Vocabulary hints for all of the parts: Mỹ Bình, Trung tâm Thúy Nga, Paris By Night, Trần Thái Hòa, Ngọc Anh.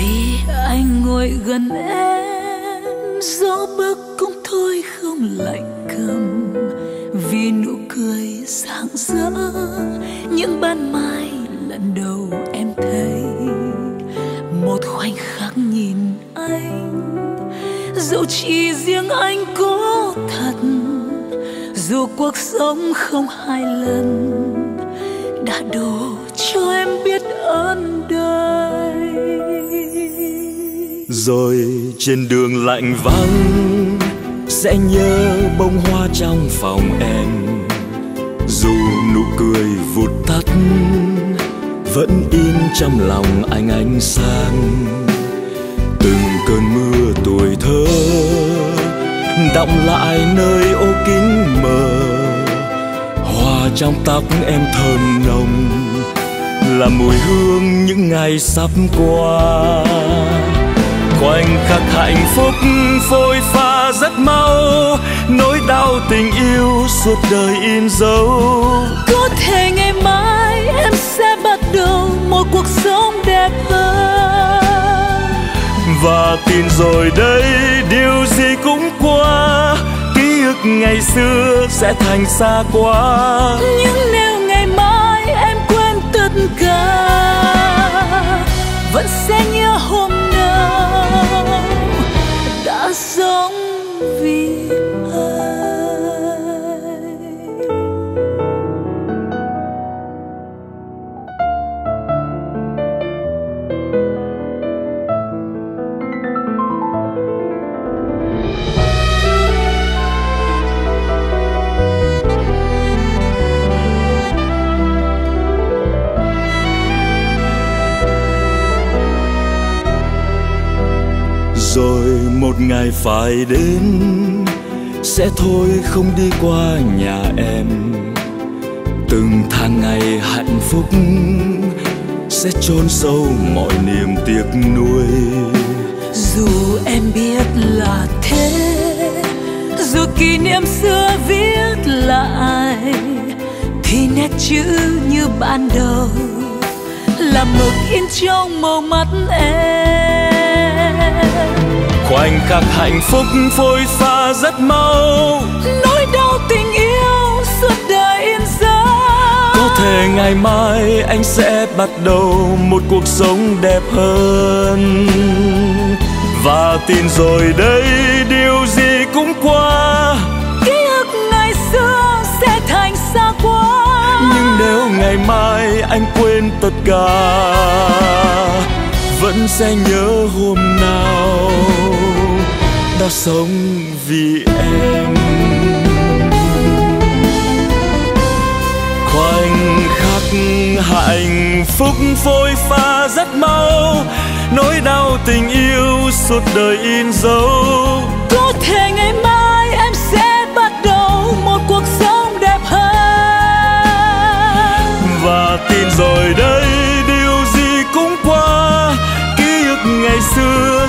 Vì anh ngồi gần em, gió bước cũng thôi không lạnh câm. Vì nụ cười rạng rỡ những ban mai lần đầu em thấy. Một khoảnh khắc nhìn anh, dẫu chỉ riêng anh có thật. Dù cuộc sống không hai lần đã đổ cho em biết ơn đời. Rồi trên đường lạnh vắng sẽ nhớ bông hoa trong phòng em. Dù nụ cười vụt tắt vẫn in trong lòng anh ánh sáng. Từng cơn mưa tuổi thơ đọng lại nơi ô kính mờ. Hoa trong tóc em thơm nồng là mùi hương những ngày sắp qua. Khoảnh khắc hạnh phúc phôi pha rất mau, nỗi đau tình yêu suốt đời in dấu. Có thể ngày mai em sẽ bắt đầu một cuộc sống đẹp hơn. Và tin rồi đây điều gì cũng qua, ký ức ngày xưa sẽ thành xa quá. Nhưng nếu ngày mai em quên tất cả, vẫn sẽ nhớ hôm đã sống vì ai. Rồi một ngày phải đến sẽ thôi không đi qua nhà em. Từng tháng ngày hạnh phúc sẽ chôn sâu mọi niềm tiếc nuối. Dù em biết là thế, dù kỷ niệm xưa viết lại, thì nét chữ như ban đầu là mực in trong màu mắt em. Khoảnh khắc hạnh phúc phôi pha rất mau, nỗi đau tình yêu suốt đời yên dấu. Có thể ngày mai anh sẽ bắt đầu một cuộc sống đẹp hơn. Và tin rồi đây điều gì cũng qua, ký ức ngày xưa sẽ thành xa quá. Nhưng nếu ngày mai anh quên tất cả, vẫn sẽ nhớ hôm nào đã sống vì em. Khoảnh khắc hạnh phúc phôi pha rất mau, nỗi đau tình yêu suốt đời in dấu. Có thể ngày mai em sẽ bắt đầu một cuộc sống đẹp hơn. Và tin rồi đây điều gì cũng qua, ngày xưa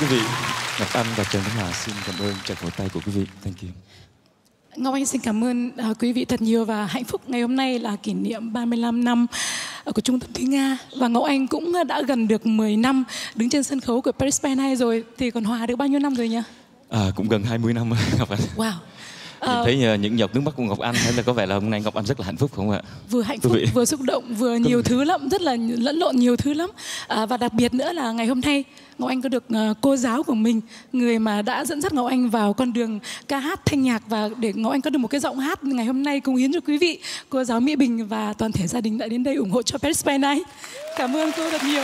Quý vị, Ngọc Anh và Trần Thái Hòa xin cảm ơn tràng vỗ tay của quý vị. Thank you. Ngọc Anh xin cảm ơn quý vị thật nhiều và hạnh phúc. Ngày hôm nay là kỷ niệm 35 năm của Trung tâm Thúy Nga. Và Ngọc Anh cũng đã gần được 10 năm đứng trên sân khấu của Paris By Night rồi. Thì còn Hòa được bao nhiêu năm rồi nhỉ? Cũng gần 20 năm rồi Ngọc Anh. Wow. Nhìn thấy những giọt nước mắt của Ngọc Anh thấy là có vẻ là hôm nay Ngọc Anh rất là hạnh phúc không ạ? Vừa hạnh phúc, vừa xúc động, vừa nhiều thứ lắm, rất là lẫn lộn nhiều thứ lắm. Và đặc biệt nữa là ngày hôm nay Ngọc Anh có được cô giáo của mình, người mà đã dẫn dắt Ngọc Anh vào con đường ca hát thanh nhạc và để Ngọc Anh có được một cái giọng hát ngày hôm nay cống hiến cho quý vị. Cô giáo Mỹ Bình và toàn thể gia đình đã đến đây ủng hộ cho Paris By Night. Cảm ơn cô thật nhiều.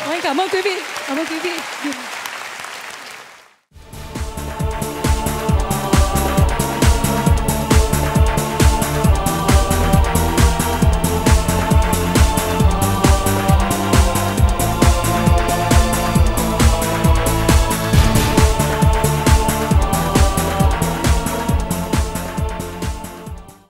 Ngọc Anh cảm ơn quý vị.